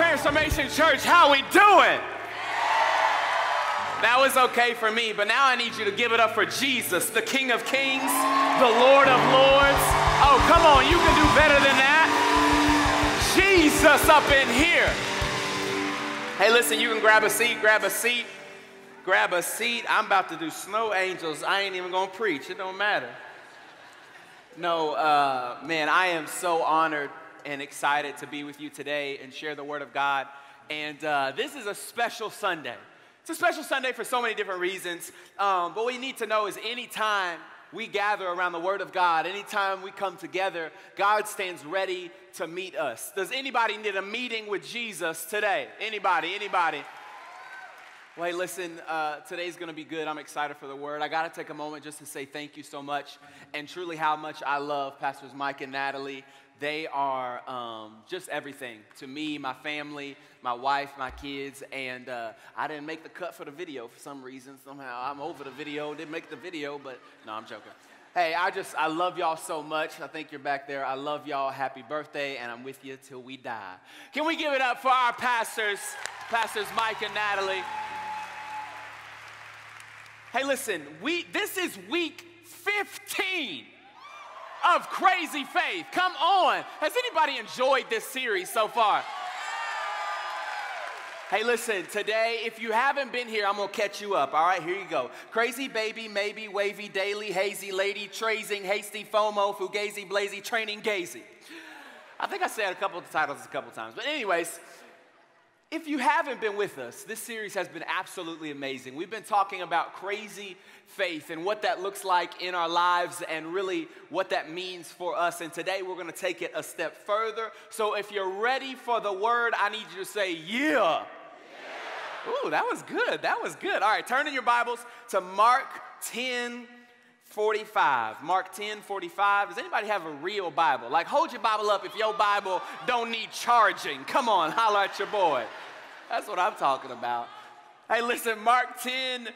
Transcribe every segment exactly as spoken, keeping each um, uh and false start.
Transformation Church, how we doing? That was okay for me, but now I need you to give it up for Jesus, the King of Kings, the Lord of Lords. Oh, come on, you can do better than that. Jesus up in here. Hey, listen, you can grab a seat, grab a seat, grab a seat. I'm about to do snow angels. I ain't even gonna preach, it don't matter. No, uh, man, I am so honored and excited to be with you today and share the Word of God. And uh, this is a special Sunday. It's a special Sunday for so many different reasons, um, but what you need to know is anytime we gather around the Word of God, anytime we come together, God stands ready to meet us. Does anybody need a meeting with Jesus today? Anybody, anybody? Well, hey, listen, uh, today's going to be good. I'm excited for the Word. I got to take a moment just to say thank you so much and truly how much I love Pastors Mike and Natalie. They are um, just everything to me, my family, my wife, my kids, and uh, I didn't make the cut for the video for some reason. Somehow I'm over the video, didn't make the video, but no, I'm joking. Hey, I just, I love y'all so much. I think you're back there. I love y'all. Happy birthday, and I'm with you till we die. Can we give it up for our pastors, Pastors Mike and Natalie? Hey, listen, we, this is week fifteen. Of Crazy Faith. Come on. Has anybody enjoyed this series so far? Hey, listen, today, if you haven't been here, I'm going to catch you up. All right, here you go. Crazy baby, maybe, wavy, daily, hazy, lady, trazing, hasty, FOMO, fugazi, blazy, training, gazy. I think I said a couple of titles a couple times. But anyways, if you haven't been with us, this series has been absolutely amazing. We've been talking about crazy faith and what that looks like in our lives and really what that means for us. And today we're going to take it a step further. So if you're ready for the Word, I need you to say, yeah. Yeah. Ooh, that was good. That was good. All right, turn in your Bibles to Mark ten forty-five. Mark ten forty-five. Does anybody have a real Bible? Like, hold your Bible up if your Bible don't need charging. Come on, holler at your boy. That's what I'm talking about. Hey, listen, Mark ten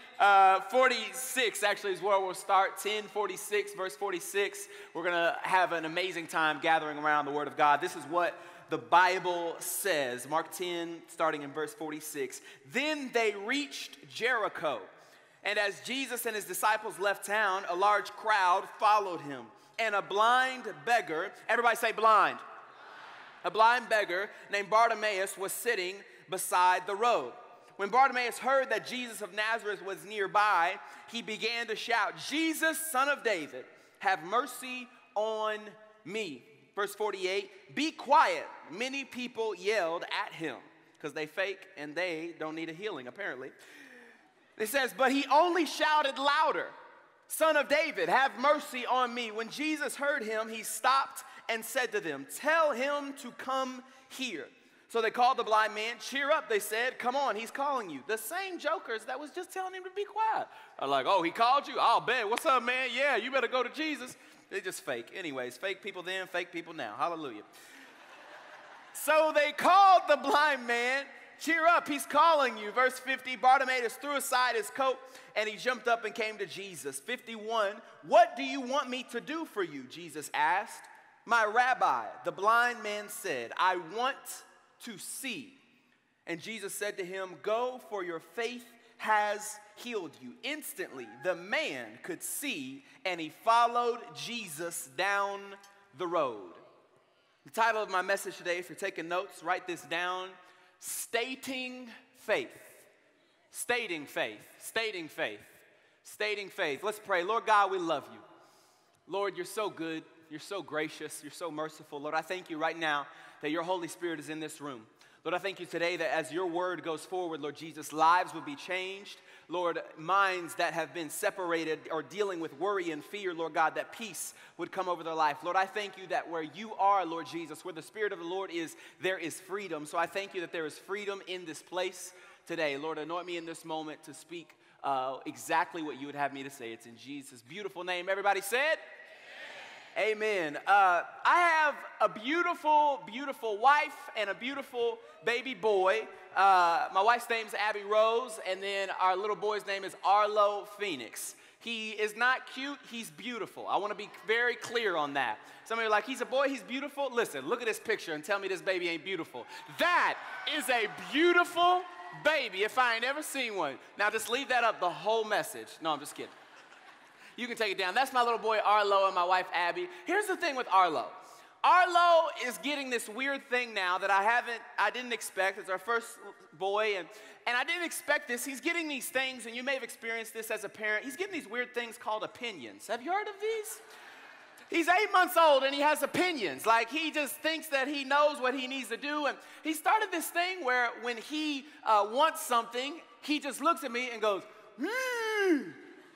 forty-six actually is where we'll start. ten forty-six, verse forty-six. We're going to have an amazing time gathering around the Word of God. This is what the Bible says. Mark ten, starting in verse forty-six. Then they reached Jericho. And as Jesus and his disciples left town, a large crowd followed him. And a blind beggar, everybody say blind. blind. A blind beggar named Bartimaeus was sitting beside the road. When Bartimaeus heard that Jesus of Nazareth was nearby, he began to shout, Jesus, Son of David, have mercy on me. Verse forty-eight, be quiet. Many people yelled at him because they fake and they don't need a healing apparently. It says, but he only shouted louder, Son of David, have mercy on me. When Jesus heard him, he stopped and said to them, tell him to come here. So they called the blind man, cheer up, they said, come on, he's calling you. The same jokers that was just telling him to be quiet are like, oh, he called you? Oh, Ben, what's up, man? Yeah, you better go to Jesus. They just fake. Anyways, fake people then, fake people now. Hallelujah. So they called the blind man. Cheer up, he's calling you. Verse fifty, Bartimaeus threw aside his coat, and he jumped up and came to Jesus. fifty-one, what do you want me to do for you? Jesus asked. My rabbi, the blind man said, I want to see. And Jesus said to him, go, for your faith has healed you. Instantly, the man could see, and he followed Jesus down the road. The title of my message today, if you're taking notes, write this down. Stating faith, stating faith, stating faith, stating faith. Let's pray. Lord God, we love you. Lord, you're so good. You're so gracious. You're so merciful. Lord, I thank you right now that your Holy Spirit is in this room. Lord, I thank you today that as your word goes forward, Lord Jesus, lives will be changed. Lord, minds that have been separated or dealing with worry and fear, Lord God, that peace would come over their life. Lord, I thank you that where you are, Lord Jesus, where the Spirit of the Lord is, there is freedom. So I thank you that there is freedom in this place today. Lord, anoint me in this moment to speak uh, exactly what you would have me to say. It's in Jesus' beautiful name. Everybody said? Amen. Uh, I have a beautiful, beautiful wife and a beautiful baby boy. Uh, my wife's name's Abby Rose, and then our little boy's name is Arlo Phoenix. He is not cute, he's beautiful. I want to be very clear on that. Some of you are like, he's a boy, he's beautiful. Listen, look at this picture and tell me this baby ain't beautiful. That is a beautiful baby if I ain't ever seen one. Now just leave that up the whole message. No, I'm just kidding. You can take it down. That's my little boy Arlo and my wife Abby. Here's the thing with Arlo. Arlo is getting this weird thing now that I haven't, I didn't expect. It's our first boy, and, and I didn't expect this. He's getting these things, and you may have experienced this as a parent. He's getting these weird things called opinions. Have you heard of these? He's eight months old, and he has opinions. Like, he just thinks that he knows what he needs to do, and he started this thing where when he uh, wants something, he just looks at me and goes, mm.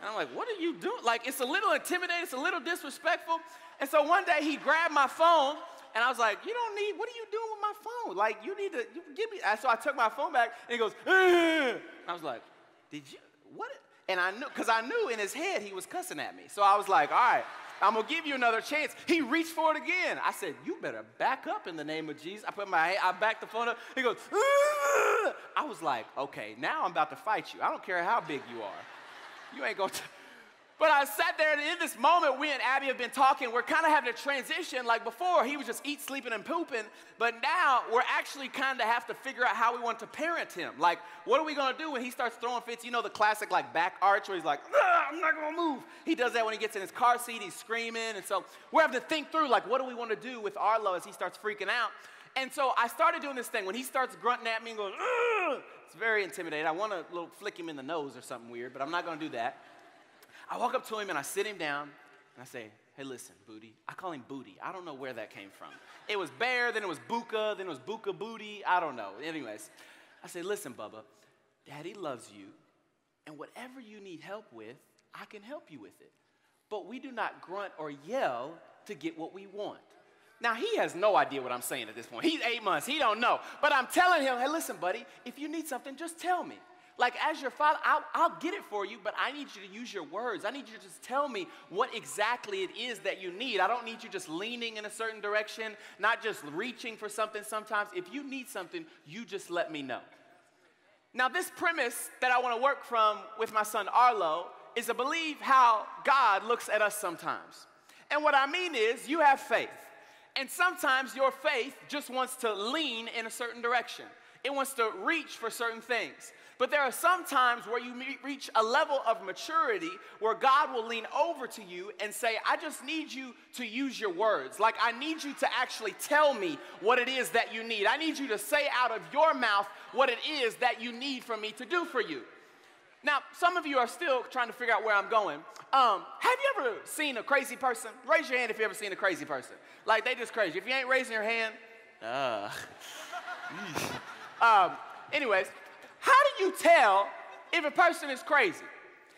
And I'm like, what are you doing? Like, it's a little intimidating. It's a little disrespectful. And so one day he grabbed my phone, and I was like, you don't need, what are you doing with my phone? Like, you need to, you give me. And so I took my phone back, and he goes, ugh. I was like, did you, what? And I knew, because I knew in his head he was cussing at me. So I was like, all right, I'm going to give you another chance. He reached for it again. I said, you better back up in the name of Jesus. I put my, I backed the phone up. He goes, ugh. I was like, okay, now I'm about to fight you. I don't care how big you are. You ain't gonna, but I sat there, and in this moment, we and Abby have been talking. We're kind of having a transition. Like before, he was just eat, sleeping, and pooping, but now we're actually kind of have to figure out how we want to parent him. Like, what are we gonna do when he starts throwing fits? You know, the classic like back arch where he's like, I'm not gonna move. He does that when he gets in his car seat. He's screaming, and so we're having to think through like, what do we want to do with Arlo as he starts freaking out? And so I started doing this thing when he starts grunting at me and going, ugh, it's very intimidating. I want to little flick him in the nose or something weird, but I'm not going to do that. I walk up to him, and I sit him down, and I say, hey, listen, Booty. I call him Booty. I don't know where that came from. It was Bear, then it was Buka, then it was Buka Booty. I don't know. Anyways, I say, listen, Bubba, Daddy loves you, and whatever you need help with, I can help you with it. But we do not grunt or yell to get what we want. Now, he has no idea what I'm saying at this point. He's eight months. He don't know. But I'm telling him, hey, listen, buddy, if you need something, just tell me. Like, as your father, I'll, I'll get it for you, but I need you to use your words. I need you to just tell me what exactly it is that you need. I don't need you just leaning in a certain direction, not just reaching for something sometimes. If you need something, you just let me know. Now, this premise that I want to work from with my son Arlo is to believe how God looks at us sometimes. And what I mean is you have faith. And sometimes your faith just wants to lean in a certain direction. It wants to reach for certain things. But there are some times where you reach a level of maturity where God will lean over to you and say, I just need you to use your words. Like, I need you to actually tell me what it is that you need. I need you to say out of your mouth what it is that you need from me to do for you. Now, some of you are still trying to figure out where I'm going. Um, have you ever seen a crazy person? Raise your hand if you've ever seen a crazy person. Like, they just crazy. If you ain't raising your hand, uh. um, anyways, how do you tell if a person is crazy?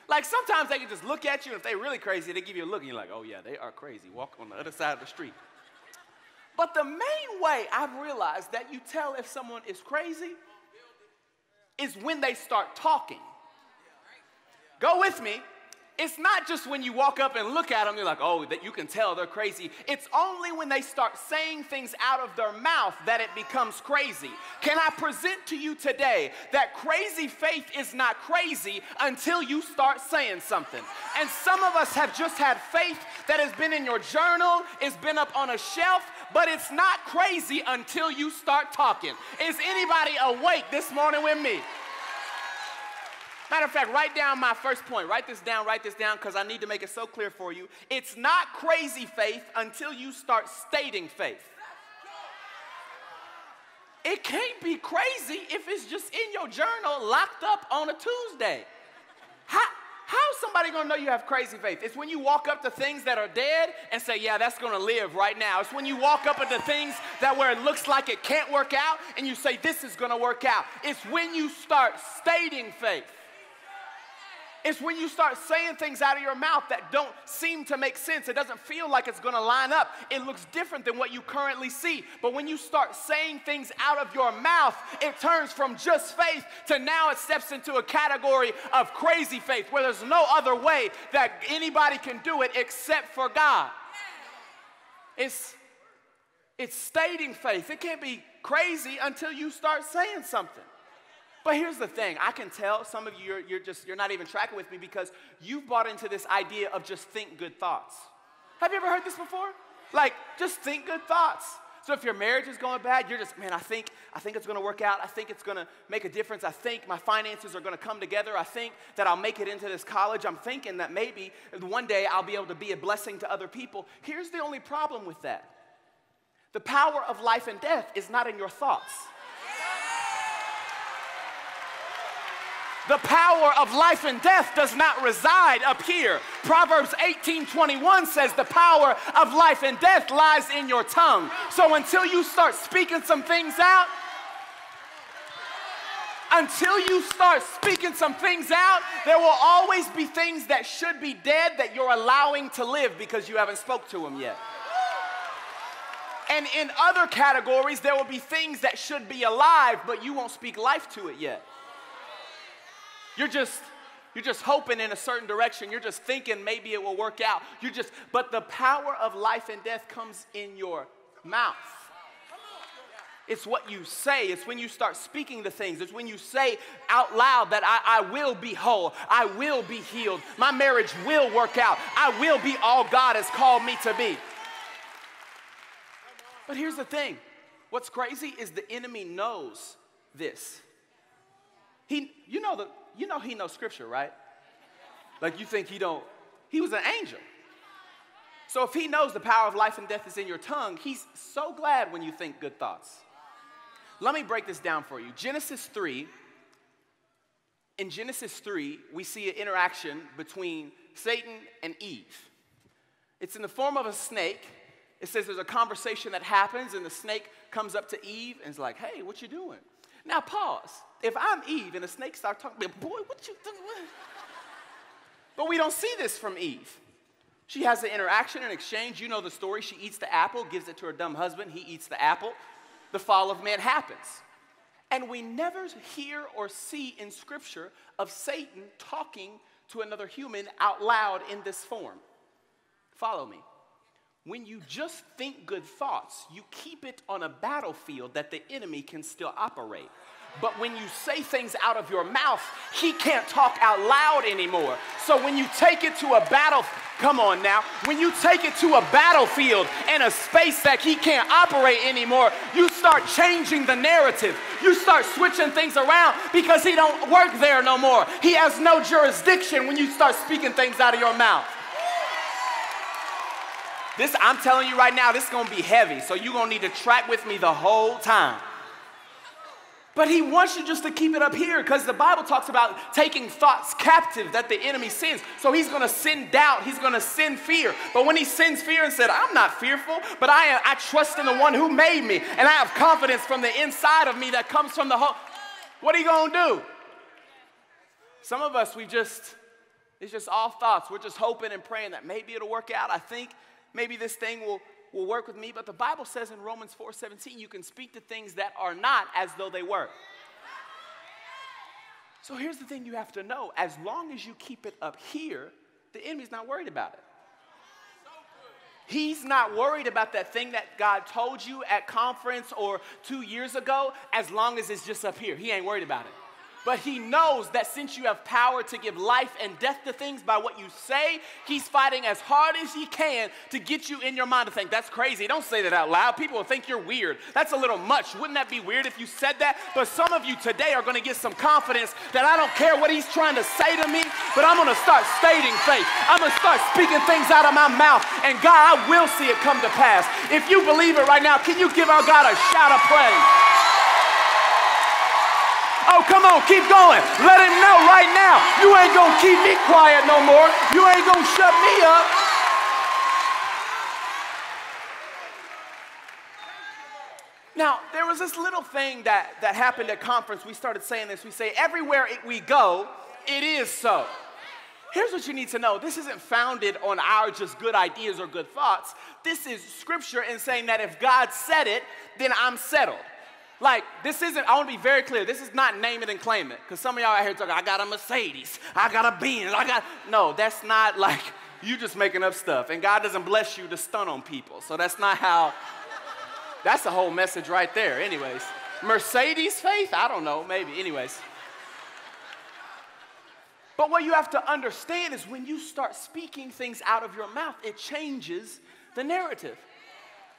Like, sometimes they can just look at you, and if they're really crazy, they give you a look, and you're like, oh, yeah, they are crazy. Walk on the other side of the street. But the main way I've realized that you tell if someone is crazy is when they start talking. Go with me. It's not just when you walk up and look at them, you're like, oh, that you can tell they're crazy. It's only when they start saying things out of their mouth that it becomes crazy. Can I present to you today that crazy faith is not crazy until you start saying something? And some of us have just had faith that has been in your journal, it's been up on a shelf, but it's not crazy until you start talking. Is anybody awake this morning with me? Matter of fact, write down my first point. Write this down, write this down, because I need to make it so clear for you. It's not crazy faith until you start stating faith. It can't be crazy if it's just in your journal locked up on a Tuesday. How, how is somebody going to know you have crazy faith? It's when you walk up to things that are dead and say, yeah, that's going to live right now. It's when you walk up to things that where it looks like it can't work out and you say, this is going to work out. It's when you start stating faith. It's when you start saying things out of your mouth that don't seem to make sense. It doesn't feel like it's going to line up. It looks different than what you currently see. But when you start saying things out of your mouth, it turns from just faith to now it steps into a category of crazy faith where there's no other way that anybody can do it except for God. It's, it's stating faith. It can't be crazy until you start saying something. But here's the thing. I can tell some of you, you're, you're just, you're not even tracking with me because you've bought into this idea of just think good thoughts. Have you ever heard this before? Like, just think good thoughts. So if your marriage is going bad, you're just, man, I think, I think it's going to work out. I think it's going to make a difference. I think my finances are going to come together. I think that I'll make it into this college. I'm thinking that maybe one day I'll be able to be a blessing to other people. Here's the only problem with that. The power of life and death is not in your thoughts. The power of life and death does not reside up here. Proverbs eighteen twenty-one says the power of life and death lies in your tongue. So until you start speaking some things out, until you start speaking some things out, there will always be things that should be dead that you're allowing to live because you haven't spoke to them yet. And in other categories, there will be things that should be alive, but you won't speak life to it yet. You're just, you're just hoping in a certain direction. You're just thinking maybe it will work out. You're just, but the power of life and death comes in your mouth. It's what you say. It's when you start speaking the things. It's when you say out loud that I, I will be whole. I will be healed. My marriage will work out. I will be all God has called me to be. But here's the thing. What's crazy is the enemy knows this. He, you know the... You know he knows scripture, right? Like you think he don't. He was an angel. So if he knows the power of life and death is in your tongue, he's so glad when you think good thoughts. Let me break this down for you. Genesis three. In Genesis three, we see an interaction between Satan and Eve. It's in the form of a snake. It says there's a conversation that happens, and the snake comes up to Eve and is like, hey, what you doing? Now pause. If I'm Eve and a snake starts talking, boy, what you doing? But we don't see this from Eve. She has an interaction, an exchange. You know the story. She eats the apple, gives it to her dumb husband. He eats the apple. The fall of man happens. And we never hear or see in Scripture of Satan talking to another human out loud in this form. Follow me. When you just think good thoughts, you keep it on a battlefield that the enemy can still operate. But when you say things out of your mouth, he can't talk out loud anymore. So when you take it to a battle, come on now, when you take it to a battlefield and a space that he can't operate anymore, you start changing the narrative. You start switching things around because he don't work there no more. He has no jurisdiction when you start speaking things out of your mouth. This, I'm telling you right now, this is going to be heavy, so you're going to need to track with me the whole time. But he wants you just to keep it up here because the Bible talks about taking thoughts captive that the enemy sends. So he's going to send doubt. He's going to send fear. But when he sends fear and said, I'm not fearful, but I, am, I trust in the one who made me, and I have confidence from the inside of me that comes from the whole. What are you going to do? Some of us, we just, it's just all thoughts. We're just hoping and praying that maybe it'll work out. I think. Maybe this thing will, will work with me. But the Bible says in Romans four seventeen, you can speak to things that are not as though they were. So here's the thing you have to know. As long as you keep it up here, the enemy's not worried about it. He's not worried about that thing that God told you at conference or two years ago, as long as it's just up here. He ain't worried about it. But he knows that since you have power to give life and death to things by what you say, he's fighting as hard as he can to get you in your mind to think, that's crazy. Don't say that out loud. People will think you're weird. That's a little much. Wouldn't that be weird if you said that? But some of you today are going to get some confidence that I don't care what he's trying to say to me, but I'm going to start stating faith. I'm going to start speaking things out of my mouth, and God, I will see it come to pass. If you believe it right now, can you give our God a shout of praise? Oh, come on, keep going. Let him know right now. You ain't gonna keep me quiet no more. You ain't gonna shut me up. Now, there was this little thing that, that happened at conference. We started saying this. We say, everywhere it, we go, it is so. Here's what you need to know. This isn't founded on our just good ideas or good thoughts. This is scripture and saying that if God said it, then I'm settled. Like, this isn't, I want to be very clear, this is not name it and claim it. Because some of y'all out here talking, I got a Mercedes, I got a Benz, I got, no, that's not like, you just making up stuff. And God doesn't bless you to stunt on people. So that's not how, that's the whole message right there anyways. Mercedes faith? I don't know, maybe, anyways. But what you have to understand is when you start speaking things out of your mouth, it changes the narrative.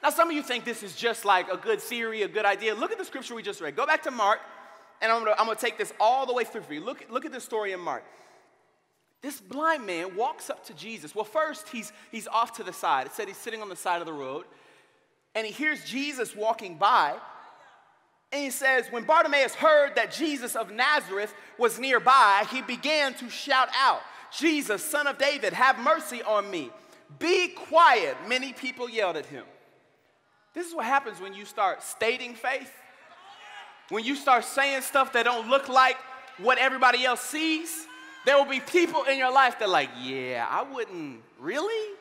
Now, some of you think this is just like a good theory, a good idea. Look at the scripture we just read. Go back to Mark, and I'm gonna, I'm gonna take this all the way through for you. Look, look at this story in Mark. This blind man walks up to Jesus. Well, first, he's, he's off to the side. It said he's sitting on the side of the road, and he hears Jesus walking by, and he says, when Bartimaeus heard that Jesus of Nazareth was nearby, he began to shout out, Jesus, Son of David, have mercy on me. Be quiet. Many people yelled at him. This is what happens when you start stating faith, when you start saying stuff that don't look like what everybody else sees. There will be people in your life that are like, yeah, I wouldn't, really?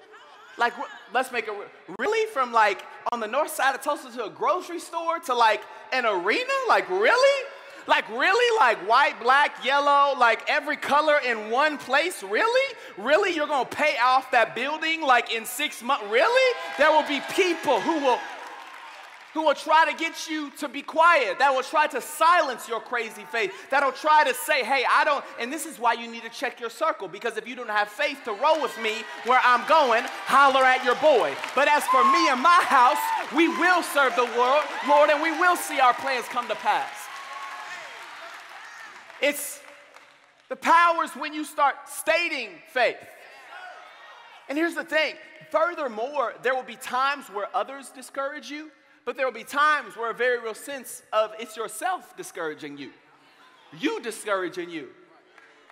Like, let's make it, really? From like on the north side of Tulsa to a grocery store to like an arena? Like, really? Like, really? Like white, black, yellow, like every color in one place? Really? Really? You're going to pay off that building like in six months? Really? There will be people who will... who will try to get you to be quiet, that will try to silence your crazy faith, that will try to say, hey, I don't, and this is why you need to check your circle, because if you don't have faith to roll with me where I'm going, holler at your boy. But as for me and my house, we will serve the world, Lord, and we will see our plans come to pass. It's the powers when you start stating faith. And here's the thing, furthermore, there will be times where others discourage you, but there will be times where a very real sense of it's yourself discouraging you. You discouraging you.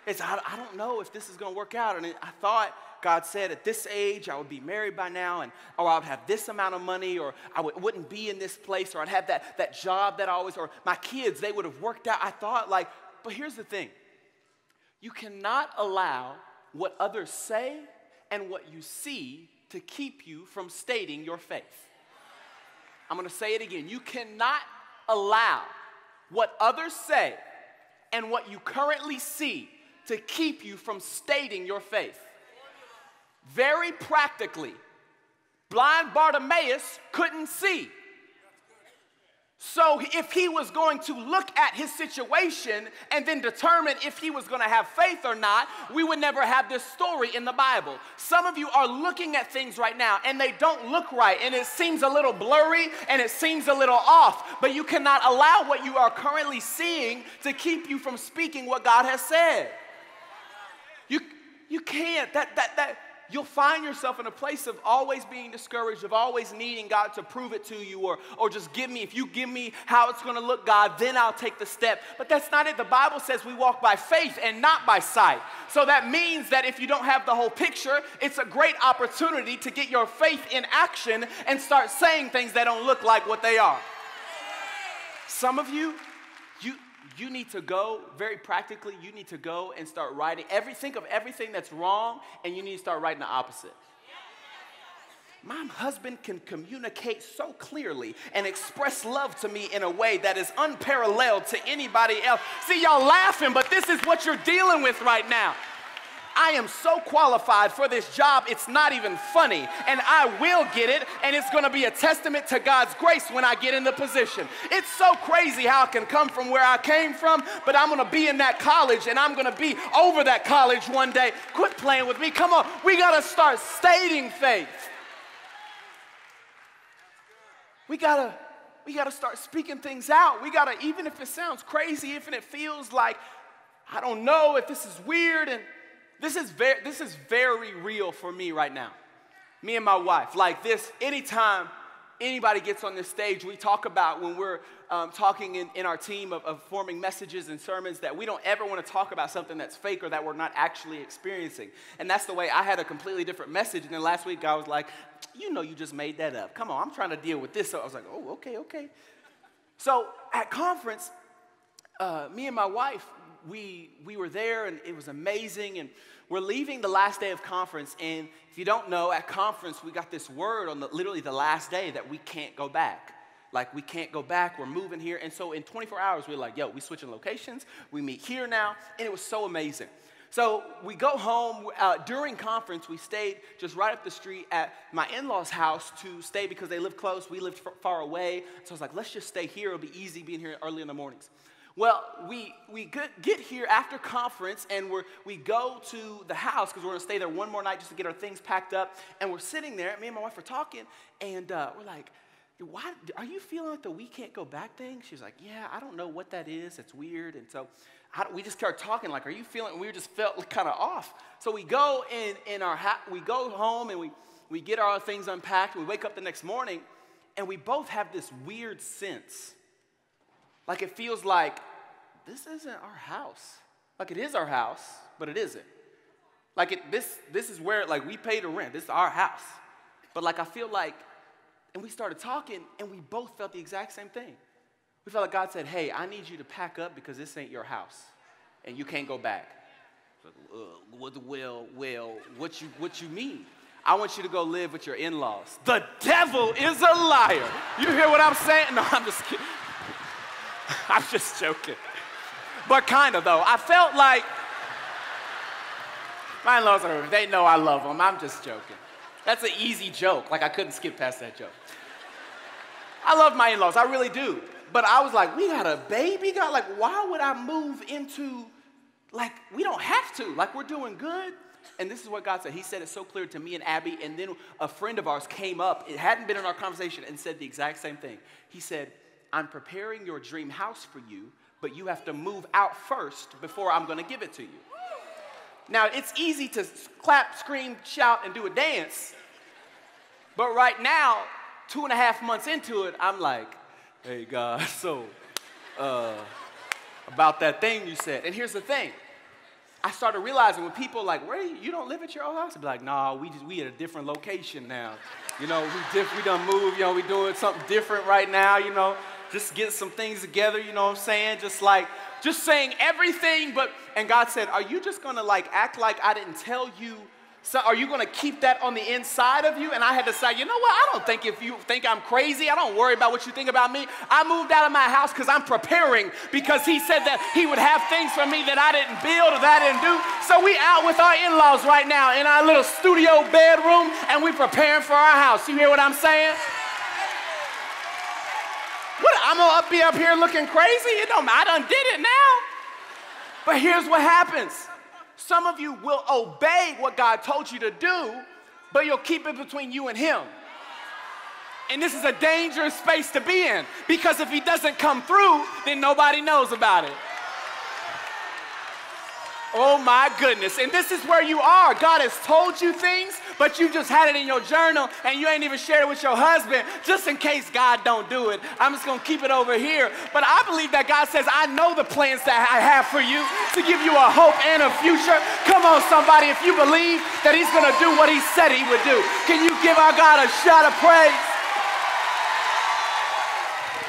It's, I, I don't know if this is going to work out. And it, I thought God said at this age I would be married by now, and or I would have this amount of money, or I would, wouldn't be in this place, or I'd have that, that job that I always, or my kids, they would have worked out. I thought like, but here's the thing. You cannot allow what others say and what you see to keep you from stating your faith. I'm going to say it again. You cannot allow what others say and what you currently see to keep you from stating your faith. Very practically, blind Bartimaeus couldn't see. So if he was going to look at his situation and then determine if he was going to have faith or not, we would never have this story in the Bible. Some of you are looking at things right now, and they don't look right, and it seems a little blurry, and it seems a little off, but you cannot allow what you are currently seeing to keep you from speaking what God has said. You, you can't. That, that, that. You'll find yourself in a place of always being discouraged, of always needing God to prove it to you, or, or just give me, if you give me how it's going to look, God, then I'll take the step. But that's not it. The Bible says we walk by faith and not by sight. So that means that if you don't have the whole picture, it's a great opportunity to get your faith in action and start saying things that don't look like what they are. Some of you, you... You need to go, very practically, you need to go and start writing. Every, think of everything that's wrong, and you need to start writing the opposite. My husband can communicate so clearly and express love to me in a way that is unparalleled to anybody else. See, y'all laughing, but this is what you're dealing with right now. I am so qualified for this job, it's not even funny. And I will get it, and it's going to be a testament to God's grace when I get in the position. It's so crazy how I can come from where I came from, but I'm going to be in that college, and I'm going to be over that college one day. Quit playing with me. Come on. We got to start stating faith. We got to we got to start speaking things out. We got to, even if it sounds crazy, even if it feels like, I don't know if this is weird, and This is, very, this is very real for me right now. Me and my wife, like this, anytime anybody gets on this stage, we talk about when we're um, talking in, in our team of, of forming messages and sermons that we don't ever want to talk about something that's fake or that we're not actually experiencing. And that's the way I had a completely different message. And then last week, I was like, you know you just made that up. Come on, I'm trying to deal with this. So I was like, oh, okay, okay. So at conference, uh, me and my wife, We, we were there, and it was amazing, and we're leaving the last day of conference, and if you don't know, at conference, we got this word on the, literally the last day that we can't go back. Like, we can't go back, we're moving here, and so in twenty-four hours, we were like, yo, we switching locations, we meet here now, and it was so amazing. So we go home. Uh, during conference, we stayed just right up the street at my in-laws' house to stay because they lived close. We lived f- far away. So I was like, let's just stay here. It'll be easy being here early in the mornings. Well, we, we get here after conference, and we're, we go to the house because we're going to stay there one more night just to get our things packed up. And we're sitting there. Me and my wife are talking, and uh, we're like, why are you feeling like the we can't go back thing? She's like, yeah, I don't know what that is. It's weird. And so I, we just started talking like, are you feeling? And we just felt kind of off. So we go in, in our ha- we go home, and we, we get our things unpacked. We wake up the next morning, and we both have this weird sense. Like it feels like this isn't our house. Like it is our house, but it isn't. Like it, this, this is where like we pay the rent. This is our house. But like I feel like. And we started talking, and we both felt the exact same thing. We felt like God said, hey, I need you to pack up because this ain't your house, and you can't go back. Well, well, well what, you, what you mean? I want you to go live with your in-laws. The devil is a liar. You hear what I'm saying? No, I'm just kidding. I'm just joking. But kind of, though. I felt like my in-laws, are, they know I love them. I'm just joking. That's an easy joke. Like, I couldn't skip past that joke. I love my in-laws. I really do. But I was like, we got a baby, God. Like, why would I move into, like, we don't have to. Like, we're doing good. And this is what God said. He said it so clear to me and Abby. And then a friend of ours came up. It hadn't been in our conversation and said the exact same thing. He said, I'm preparing your dream house for you, but you have to move out first before I'm going to give it to you. Now, it's easy to clap, scream, shout, and do a dance. But right now, two and a half months into it, I'm like, hey, God, so uh, about that thing you said. And here's the thing. I started realizing when people are like, where you? you don't live at your old house? I'd be like, nah, we just we at a different location now. You know, we, diff- we done moved. You know, we doing something different right now, you know. Just get some things together, you know what I'm saying? Just like, just saying everything, but, and God said, are you just gonna like act like I didn't tell you? So are you gonna keep that on the inside of you? And I had to say, you know what? I don't think if you think I'm crazy, I don't worry about what you think about me. I moved out of my house because I'm preparing because he said that he would have things for me that I didn't build or that I didn't do. So we out with our in-laws right now in our little studio bedroom and we preparing for our house. You hear what I'm saying? What, I'm going to be up here looking crazy? You know, I done did it now. But here's what happens. Some of you will obey what God told you to do, but you'll keep it between you and him. And this is a dangerous space to be in because if he doesn't come through, then nobody knows about it. Oh, my goodness. And this is where you are. God has told you things, but you just had it in your journal, and you ain't even shared it with your husband, just in case God don't do it. I'm just going to keep it over here. But I believe that God says, I know the plans that I have for you to give you a hope and a future. Come on, somebody, if you believe that he's going to do what he said he would do. Can you give our God a shout of praise?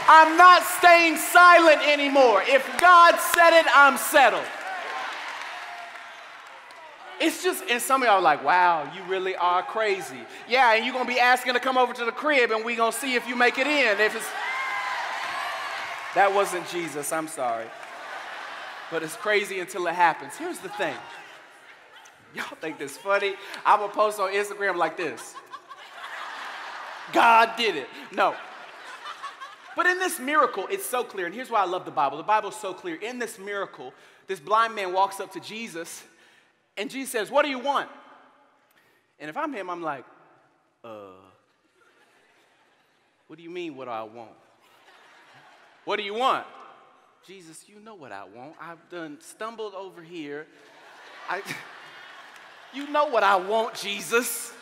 I'm not staying silent anymore. If God said it, I'm settled. It's just, and some of y'all are like, wow, you really are crazy. Yeah, and you're going to be asking to come over to the crib, and we're going to see if you make it in. If it's That wasn't Jesus, I'm sorry. But it's crazy until it happens. Here's the thing. Y'all think this funny? I'm going to post on Instagram like this. God did it. No. But in this miracle, it's so clear, and here's why I love the Bible. The Bible's so clear. In this miracle, this blind man walks up to Jesus, and Jesus says, what do you want? And if I'm him, I'm like, uh, what do you mean what do I want? What do you want? Jesus, you know what I want. I've done stumbled over here. I, you know what I want, Jesus.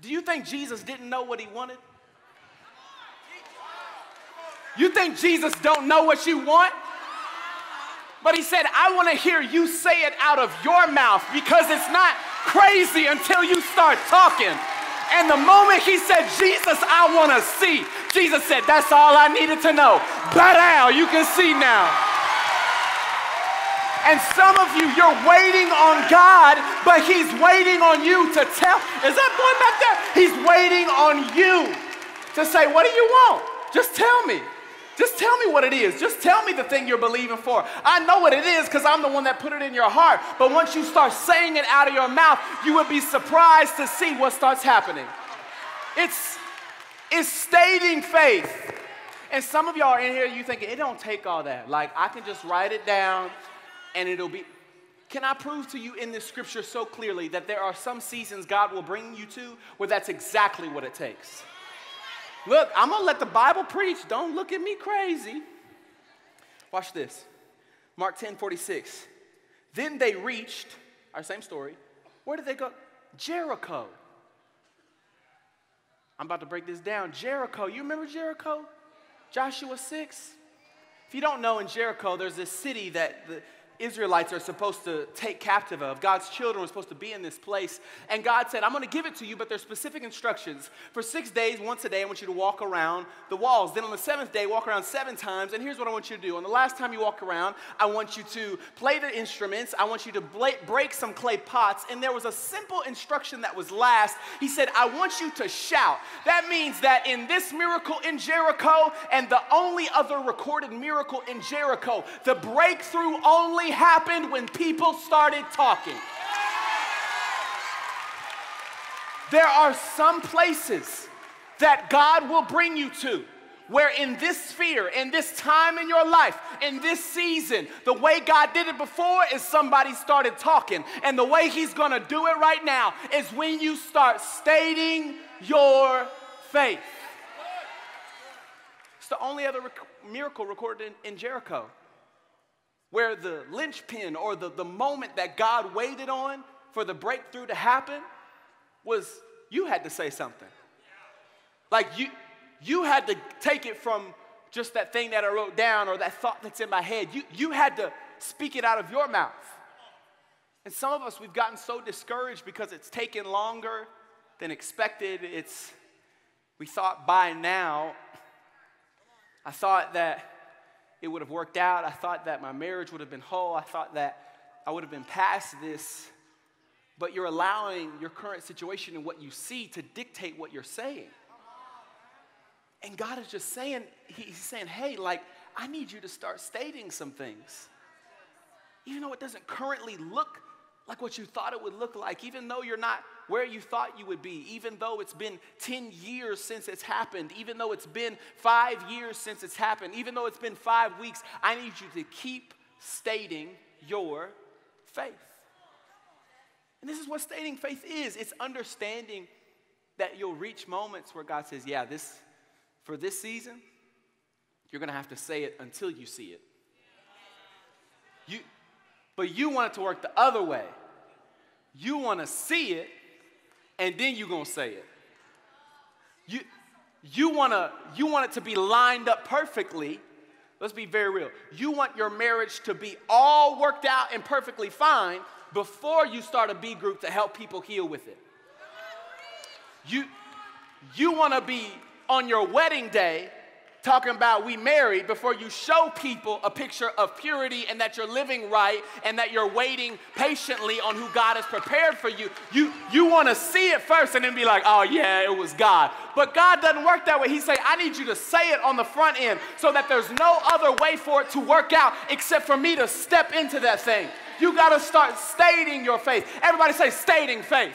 Do you think Jesus didn't know what he wanted? You think Jesus don't know what you want? But he said, I want to hear you say it out of your mouth because it's not crazy until you start talking. And the moment he said, Jesus, I want to see, Jesus said, that's all I needed to know. Ba-dow, you can see now. And some of you, you're waiting on God, but he's waiting on you to tell. Is that boy back there? He's waiting on you to say, what do you want? Just tell me. Just tell me what it is. Just tell me the thing you're believing for. I know what it is because I'm the one that put it in your heart. But once you start saying it out of your mouth, you would be surprised to see what starts happening. It's, it's stating faith. And some of y'all are in here, you thinking, it don't take all that. Like, I can just write it down and it'll be... Can I prove to you in this scripture so clearly that there are some seasons God will bring you to where that's exactly what it takes? Look, I'm going to let the Bible preach. Don't look at me crazy. Watch this. Mark ten forty-six. Then they reached, our same story, where did they go? Jericho. I'm about to break this down. Jericho, you remember Jericho? Joshua six. If you don't know, in Jericho, there's this city that... the, Israelites are supposed to take captive of. God's children were supposed to be in this place. And God said, I'm going to give it to you, but there's specific instructions. For six days, once a day, I want you to walk around the walls. Then on the seventh day, walk around seven times. And here's what I want you to do. On the last time you walk around, I want you to play the instruments. I want you to break some clay pots. And there was a simple instruction that was last. He said, I want you to shout. That means that in this miracle in Jericho and the only other recorded miracle in Jericho, the breakthrough only happened when people started talking. There are some places that God will bring you to where in this sphere, in this time in your life, in this season, the way God did it before is somebody started talking. And the way he's going to do it right now is when you start stating your faith. It's the only other rec- miracle recorded in, in Jericho, where the linchpin or the, the moment that God waited on for the breakthrough to happen was you had to say something. Like you, you had to take it from just that thing that I wrote down or that thought that's in my head. You, you had to speak it out of your mouth. And some of us, we've gotten so discouraged because it's taken longer than expected. It's, we thought by now, I thought that it would have worked out. I thought that my marriage would have been whole. I thought that I would have been past this. But you're allowing your current situation and what you see to dictate what you're saying. And God is just saying, he's saying, hey, like, I need you to start stating some things. Even though it doesn't currently look like what you thought it would look like, even though you're not where you thought you would be, even though it's been ten years since it's happened, even though it's been five years since it's happened, even though it's been five weeks, I need you to keep stating your faith. And this is what stating faith is. It's understanding that you'll reach moments where God says, yeah, this for this season, you're going to have to say it until you see it. You, but you want it to work the other way. You want to see it, and then you're going to say it. You, you, wanna, you want it to be lined up perfectly. Let's be very real. You want your marriage to be all worked out and perfectly fine before you start a B group to help people heal with it. You, you want to be on your wedding day talking about we married before you show people a picture of purity and that you're living right and that you're waiting patiently on who God has prepared for you. You, you want to see it first and then be like, oh yeah, it was God. But God doesn't work that way. He's saying, I need you to say it on the front end so that there's no other way for it to work out except for me to step into that thing. You got to start stating your faith. Everybody say stating faith.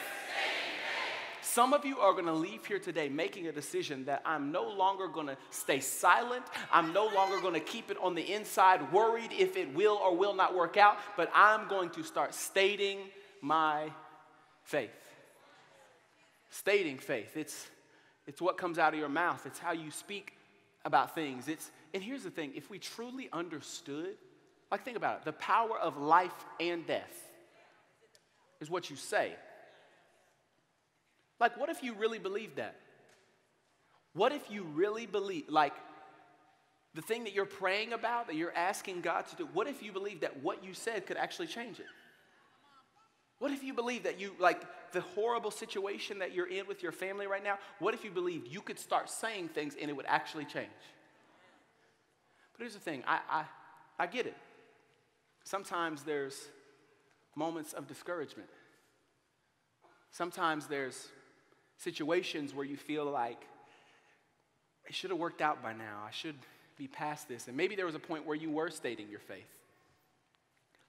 Some of you are going to leave here today making a decision that I'm no longer going to stay silent. I'm no longer going to keep it on the inside, worried if it will or will not work out, but I'm going to start stating my faith. Stating faith. It's, it's what comes out of your mouth. It's how you speak about things. It's, and here's the thing. If we truly understood, like think about it, the power of life and death is what you say. Like, what if you really believed that? What if you really believe, like, the thing that you're praying about, that you're asking God to do, what if you believed that what you said could actually change it? What if you believed that you, like, the horrible situation that you're in with your family right now, what if you believed you could start saying things and it would actually change? But here's the thing, I, I, I get it. Sometimes there's moments of discouragement. Sometimes there's situations where you feel like it should have worked out by now. I should be past this. And maybe there was a point where you were stating your faith.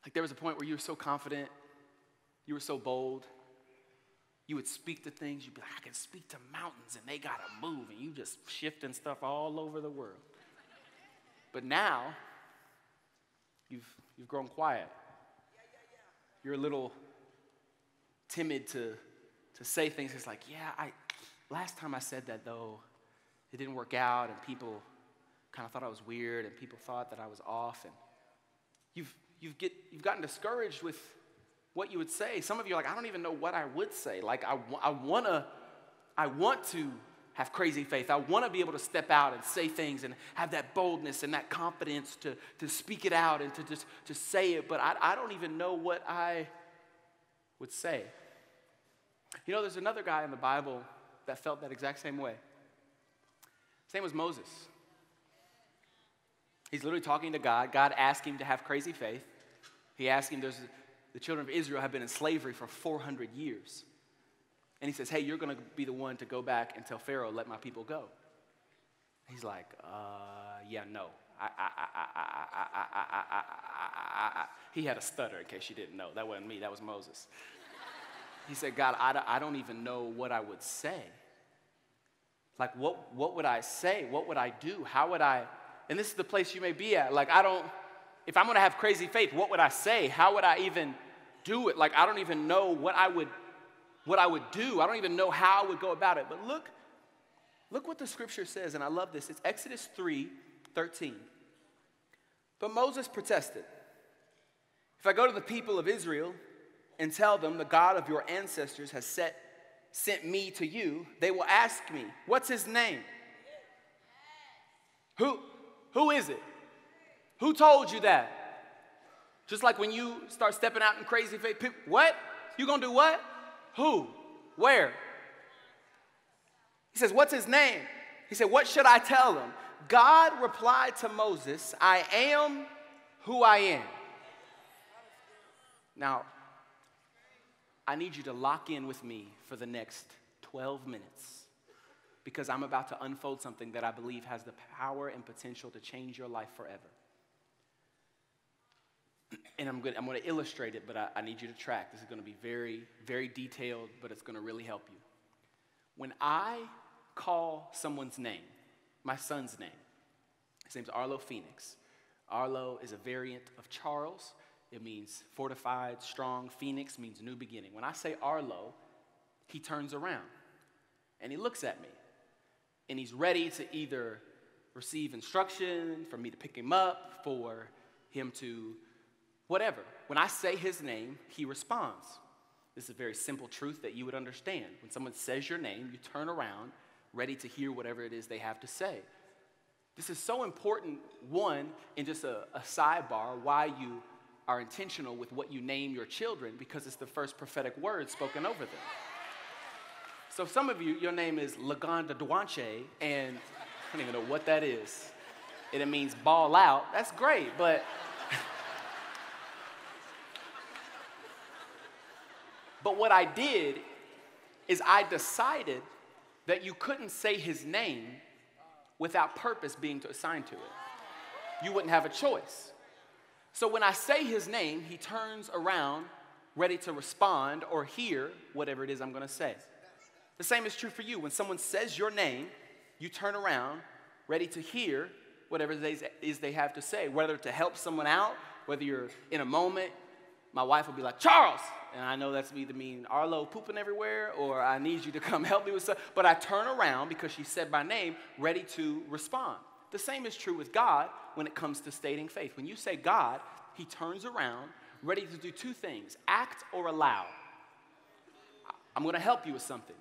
Like there was a point where you were so confident, you were so bold, you would speak to things, you'd be like, I can speak to mountains and they gotta move, and you just shifting stuff all over the world. But now, you've, you've grown quiet. You're a little timid to, to say things. It's like, yeah, I last time I said that though, it didn't work out, and people kind of thought I was weird, and people thought that I was off, and you've you've get you've gotten discouraged with what you would say. Some of you are like, I don't even know what I would say. Like I I wanna I want to have crazy faith. I want to be able to step out and say things and have that boldness and that confidence to, to speak it out and to just to say it, but I, I don't even know what I would say. You know, there's another guy in the Bible that felt that exact same way. His name was Moses. He's literally talking to God. God asked him to have crazy faith. He asked him, there's, the children of Israel have been in slavery for four hundred years. And he says, hey, you're going to be the one to go back and tell Pharaoh, let my people go. He's like, uh, yeah, no. I, I, I, I, I, I, I, I, I, I. He had a stutter in case you didn't know. That wasn't me. That was Moses. He said, God, I, I don't even know what I would say. Like, what, what would I say? What would I do? How would I? And this is the place you may be at. Like, I don't, if I'm going to have crazy faith, what would I say? How would I even do it? Like, I don't even know what I would what I would do. I don't even know how I would go about it. But look, look what the scripture says, and I love this. It's Exodus three thirteen. But Moses protested. If I go to the people of Israel and tell them the God of your ancestors has set, sent me to you, they will ask me, what's his name? Who, who is it? Who told you that? Just like when you start stepping out in crazy faith, people, what? You gonna do what? Who? Where? He says, what's his name? He said, what should I tell him? God replied to Moses, I am who I am. Now, I need you to lock in with me for the next twelve minutes because I'm about to unfold something that I believe has the power and potential to change your life forever. And I'm going, I'm going to illustrate it, but I, I need you to track. This is going to be very, very detailed, but it's going to really help you. When I call someone's name, my son's name, his name's Arlo Phoenix. Arlo is a variant of Charles. It means fortified, strong. Phoenix means new beginning. When I say Arlo, he turns around, and he looks at me, and he's ready to either receive instruction, for me to pick him up, for him to... whatever. When I say his name, he responds. This is a very simple truth that you would understand. When someone says your name, you turn around, ready to hear whatever it is they have to say. This is so important, one, in just a, a sidebar, why you are intentional with what you name your children, because it's the first prophetic word spoken over them. So some of you, your name is Lagonda Dwanche, and I don't even know what that is. And it means ball out. That's great, but... But what I did is I decided that you couldn't say his name without purpose being assigned to it. You wouldn't have a choice. So when I say his name, he turns around ready to respond or hear whatever it is I'm going to say. The same is true for you. When someone says your name, you turn around ready to hear whatever it is they have to say, whether to help someone out, whether you're in a moment. My wife will be like, Charles! And I know that's either mean Arlo pooping everywhere or I need you to come help me with stuff. But I turn around because she said my name, ready to respond. The same is true with God when it comes to stating faith. When you say God, he turns around, ready to do two things, act or allow. I'm going to help you with something.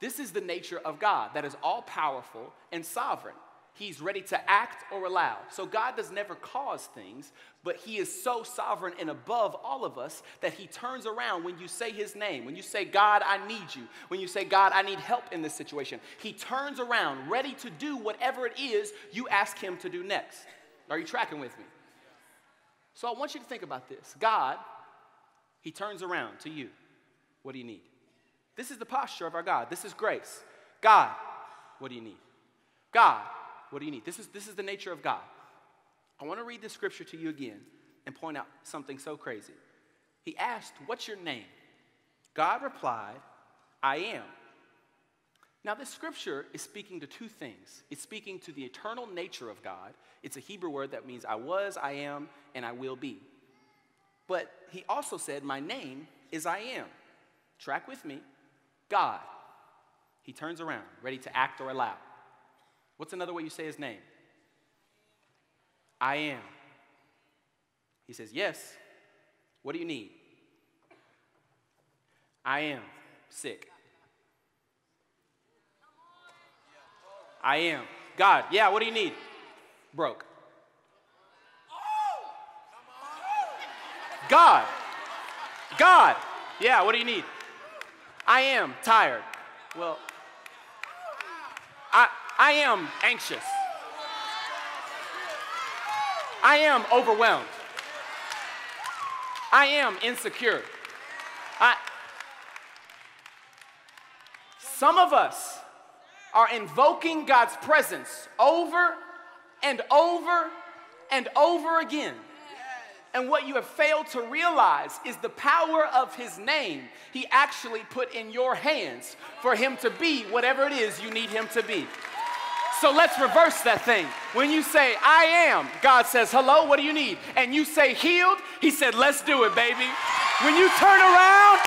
This is the nature of God that is all-powerful and sovereign. He's ready to act or allow. So God does never cause things, but he is so sovereign and above all of us that he turns around when you say his name, when you say, God, I need you, when you say, God, I need help in this situation. He turns around, ready to do whatever it is you ask him to do next. Are you tracking with me? So I want you to think about this. God, he turns around to you. What do you need? This is the posture of our God. This is grace. God, what do you need? God, What do you need? This is, this is the nature of God. I want to read this scripture to you again and point out something so crazy. He asked, what's your name? God replied, I am. Now, this scripture is speaking to two things. It's speaking to the eternal nature of God. It's a Hebrew word that means I was, I am, and I will be. But he also said, my name is I am. Track with me. God. He turns around, ready to act or allow. What's another way you say his name? I am. He says, yes. What do you need? I am sick. I am. God, yeah, what do you need? Broke. God. God. Yeah, what do you need? I am tired. Well, I, I am anxious. I am overwhelmed. I am insecure. I, some of us are invoking God's presence over and over and over again. And what you have failed to realize is the power of his name he actually put in your hands for him to be whatever it is you need him to be. So let's reverse that thing. When you say, I am, God says, hello, what do you need? And you say, healed, he said, let's do it, baby. When you turn around,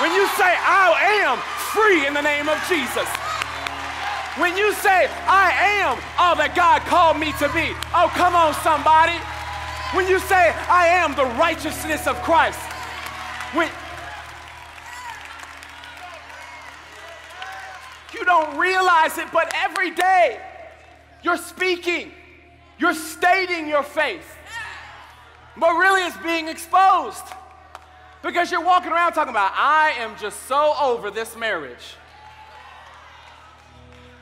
when you say, I am free in the name of Jesus. When you say, I am all that God called me to be. Oh, come on, somebody. When you say, I am the righteousness of Christ. When you don't realize it, but every day you're speaking. You're stating your faith. But really it's being exposed. Because you're walking around talking about, I am just so over this marriage.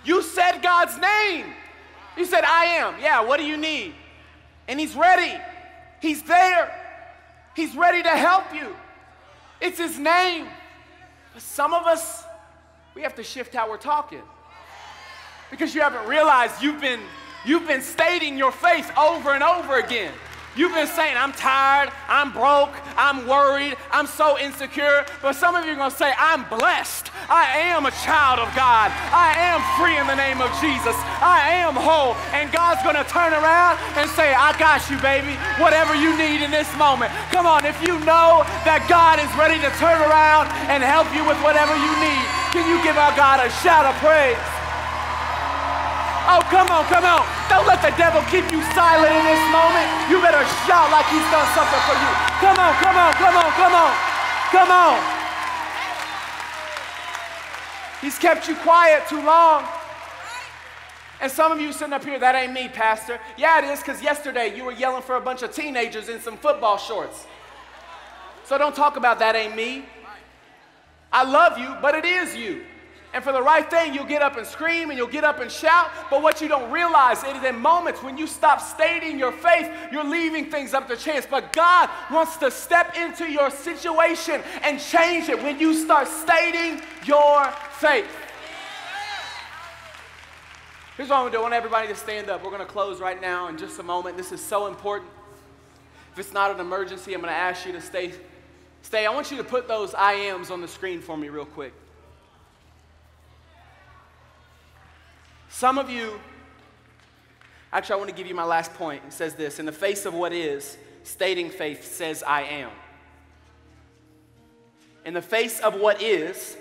You said God's name. You said, I am. Yeah, what do you need? And he's ready. He's there. He's ready to help you. It's his name. But some of us, we have to shift how we're talking. Because you haven't realized you've been, you've been stating your faith over and over again. You've been saying, I'm tired, I'm broke, I'm worried, I'm so insecure. But some of you are going to say, I'm blessed. I am a child of God. I am free in the name of Jesus. I am whole. And God's going to turn around and say, I got you, baby. Whatever you need in this moment. Come on, if you know that God is ready to turn around and help you with whatever you need, can you give our God a shout of praise? Oh, come on, come on. Don't let the devil keep you silent in this moment. You better shout like he's done something for you. Come on, come on, come on, come on, come on. He's kept you quiet too long. And some of you sitting up here, that ain't me, Pastor. Yeah, it is, because yesterday you were yelling for a bunch of teenagers in some football shorts. So don't talk about that ain't me. I love you, but it is you. And for the right thing, you'll get up and scream and you'll get up and shout. But what you don't realize is in moments when you stop stating your faith, you're leaving things up to chance. But God wants to step into your situation and change it when you start stating your faith. Here's what I'm going to do. I want everybody to stand up. We're going to close right now in just a moment. This is so important. If it's not an emergency, I'm going to ask you to stay. Stay. I want you to put those I ams on the screen for me real quick. Some of you, actually I want to give you my last point. It says this, in the face of what is, stating faith says I am. In the face of what is,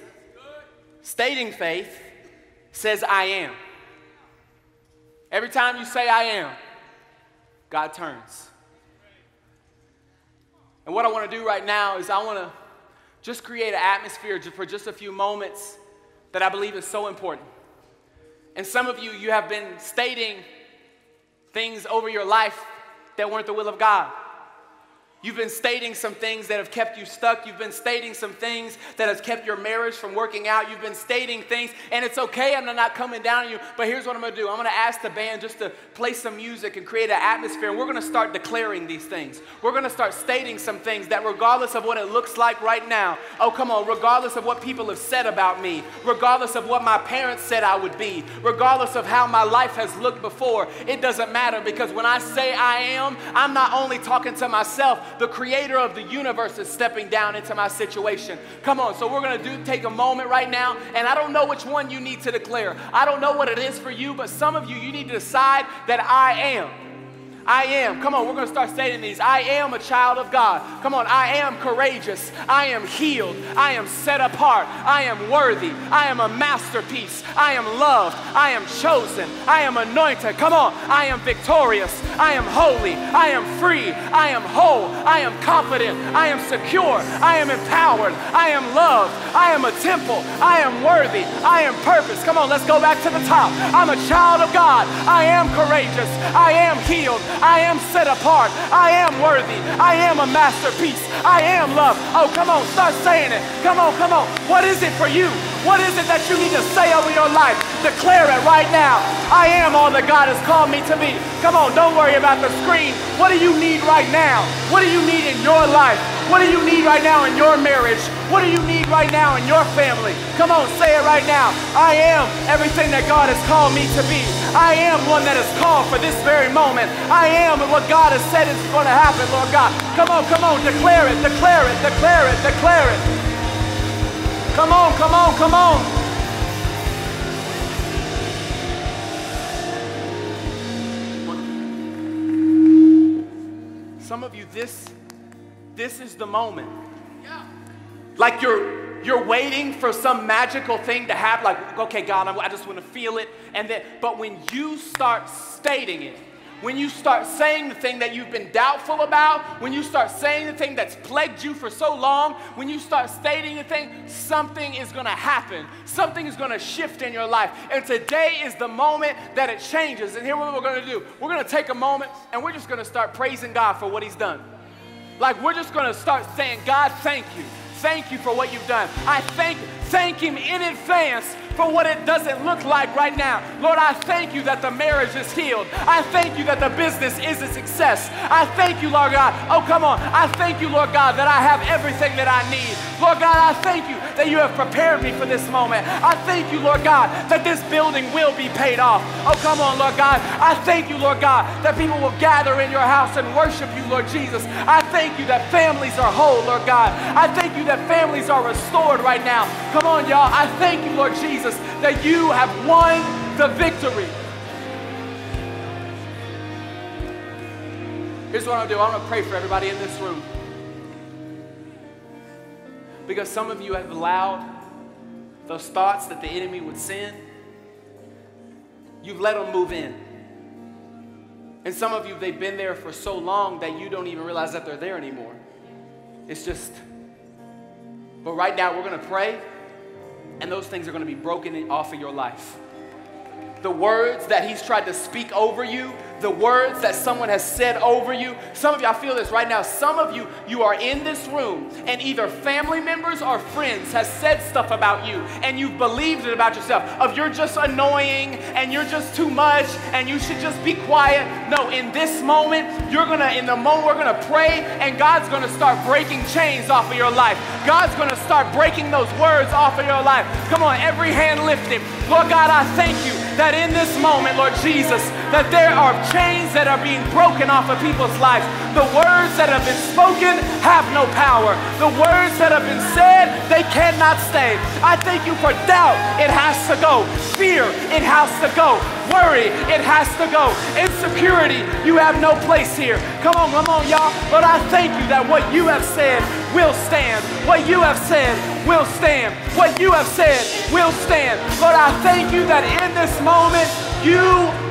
stating faith says I am. Every time you say I am, God turns. And what I want to do right now is I want to just create an atmosphere for just a few moments that I believe is so important. And some of you, you have been stating things over your life that weren't the will of God. You've been stating some things that have kept you stuck. You've been stating some things that have kept your marriage from working out. You've been stating things, and it's okay. I'm not coming down on you, but here's what I'm going to do. I'm going to ask the band just to play some music and create an atmosphere, and we're going to start declaring these things. We're going to start stating some things that regardless of what it looks like right now, oh, come on, regardless of what people have said about me, regardless of what my parents said I would be, regardless of how my life has looked before, it doesn't matter, because when I say I am, I'm not only talking to myself. The creator of the universe is stepping down into my situation. Come on, so we're going to do take a moment right now, and I don't know which one you need to declare. I don't know what it is for you, but some of you, you need to decide that I am. I am. Come on, we're going to start stating these. I am a child of God. Come on, I am courageous. I am healed. I am set apart. I am worthy. I am a masterpiece. I am loved. I am chosen. I am anointed. Come on, I am victorious. I am holy. I am free. I am whole. I am confident. I am secure. I am empowered. I am loved. I am a temple. I am worthy. I am purpose. Come on, let's go back to the top. I'm a child of God. I am courageous. I am healed. I am set apart. I am worthy. I am a masterpiece. I am love. Oh, come on, start saying it. Come on, come on. What is it for you? What is it that you need to say over your life? Declare it right now. I am all that God has called me to be. Come on, don't worry about the screen. What do you need right now? What do you need in your life? What do you need right now in your marriage? What do you need right now in your family? Come on, say it right now. I am everything that God has called me to be. I am one that is called for this very moment. I am what God has said is going to happen, Lord God. Come on, come on, declare it, declare it, declare it, declare it. Come on, come on, come on. Some of you, this, this is the moment. Yeah. Like you're, you're waiting for some magical thing to happen. Like, okay, God, I, I just want to feel it. And then, but when you start stating it, when you start saying the thing that you've been doubtful about, when you start saying the thing that's plagued you for so long, when you start stating the thing, something is going to happen. Something is going to shift in your life. And today is the moment that it changes. And here's what we're going to do. We're going to take a moment, and we're just going to start praising God for what he's done. Like, we're just going to start saying, God, thank you. Thank you for what you've done. I thank, thank him in advance for what it doesn't look like right now. Lord, I thank you that the marriage is healed. I thank you that the business is a success. I thank you, Lord God. Oh, come on. I thank you, Lord God, that I have everything that I need. Lord God, I thank you that you have prepared me for this moment. I thank you, Lord God, that this building will be paid off. Oh, come on, Lord God. I thank you, Lord God, that people will gather in your house and worship you, Lord Jesus. I thank you that families are whole, Lord God. I thank you that families are restored right now. Come on, y'all. I thank you, Lord Jesus, that you have won the victory. Here's what I'm going to do. I'm going to pray for everybody in this room. Because some of you have allowed those thoughts that the enemy would send, you've let them move in. And some of you, they've been there for so long that you don't even realize that they're there anymore. It's just... But right now, we're going to pray, and those things are going to be broken off of your life. The words that he's tried to speak over you, the words that someone has said over you. Some of you, I feel this right now. Some of you, you are in this room, and either family members or friends has said stuff about you, and you've believed it about yourself, of you're just annoying, and you're just too much, and you should just be quiet. No, in this moment, you're going to, in the moment, we're going to pray, and God's going to start breaking chains off of your life. God's going to start breaking those words off of your life. Come on, every hand lifted. Lord God, I thank you that in this moment, Lord Jesus, that there are chains that are being broken off of people's lives. The words that have been spoken have no power. The words that have been said, they cannot stay. I thank you for doubt, it has to go. Fear, it has to go. Worry, it has to go. Insecurity, you have no place here. Come on, come on, y'all. But I thank you that what you have said will stand. What you have said will stand. What you have said will stand. Lord, I thank you that in this moment, you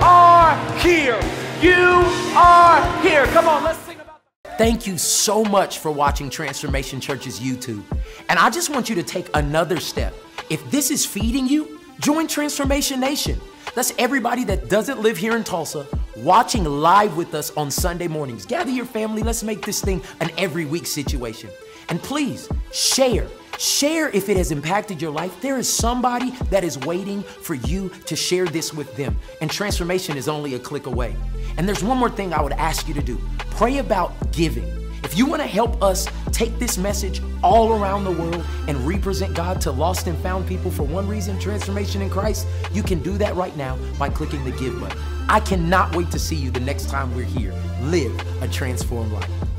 are here. You are here. Come on, let's sing about that. Thank you so much for watching Transformation Church's YouTube. And I just want you to take another step. If this is feeding you, join Transformation Nation. That's everybody that doesn't live here in Tulsa watching live with us on Sunday mornings. Gather your family. Let's make this thing an every week situation. And please, share. Share if it has impacted your life. There is somebody that is waiting for you to share this with them. And transformation is only a click away. And there's one more thing I would ask you to do. Pray about giving. If you want to help us take this message all around the world and represent God to lost and found people for one reason, transformation in Christ, you can do that right now by clicking the Give button. I cannot wait to see you the next time we're here. Live a transformed life.